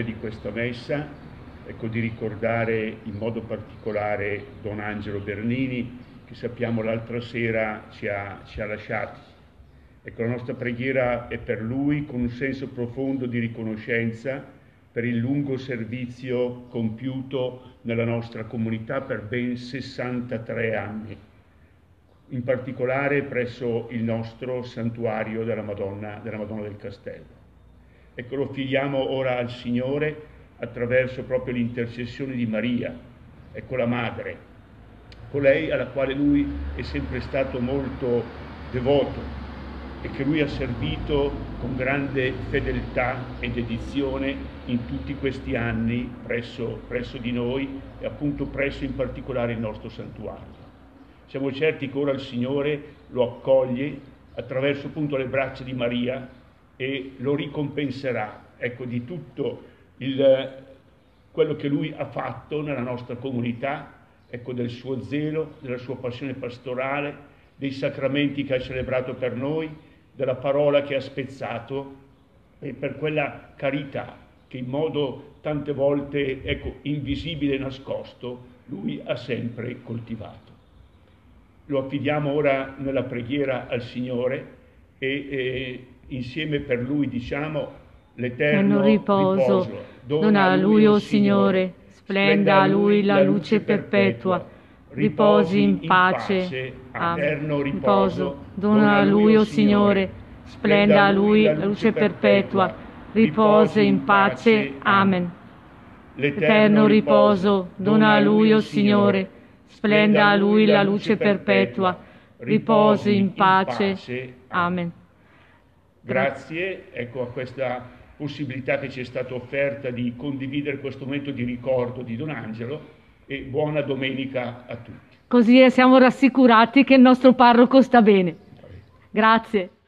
occasione di questa messa, ecco, di ricordare in modo particolare Don Angelo Bernini, che sappiamo l'altra sera ci ha lasciati. Ecco, la nostra preghiera è per lui, con un senso profondo di riconoscenza per il lungo servizio compiuto nella nostra comunità per ben 63 anni, in particolare presso il nostro santuario della Madonna del Castello. Ecco, lo filiamo ora al Signore attraverso proprio l'intercessione di Maria, ecco la Madre, colei alla quale lui è sempre stato molto devoto e che lui ha servito con grande fedeltà e dedizione in tutti questi anni presso di noi e appunto presso in particolare il nostro santuario. Siamo certi che ora il Signore lo accoglie attraverso appunto le braccia di Maria e lo ricompenserà, ecco, di tutto quello che lui ha fatto nella nostra comunità, ecco, del suo zelo, della sua passione pastorale, dei sacramenti che ha celebrato per noi, della parola che ha spezzato e per quella carità che in modo tante volte, ecco, invisibile e nascosto lui ha sempre coltivato. Lo affidiamo ora nella preghiera al Signore e insieme per lui diciamo: l'eterno riposo dona a lui, o Signore, splenda a lui la luce perpetua, riposi in pace. Eterno riposo dona a lui, o Signore, splenda a lui la luce perpetua, riposi in pace. Amen. L'eterno riposo dona a lui, o Signore, splenda a lui la luce perpetua, riposi in pace. Amen. Grazie, ecco, a questa possibilità che ci è stata offerta di condividere questo momento di ricordo di Don Angelo e buona domenica a tutti. Così siamo rassicurati che il nostro parroco sta bene. Grazie.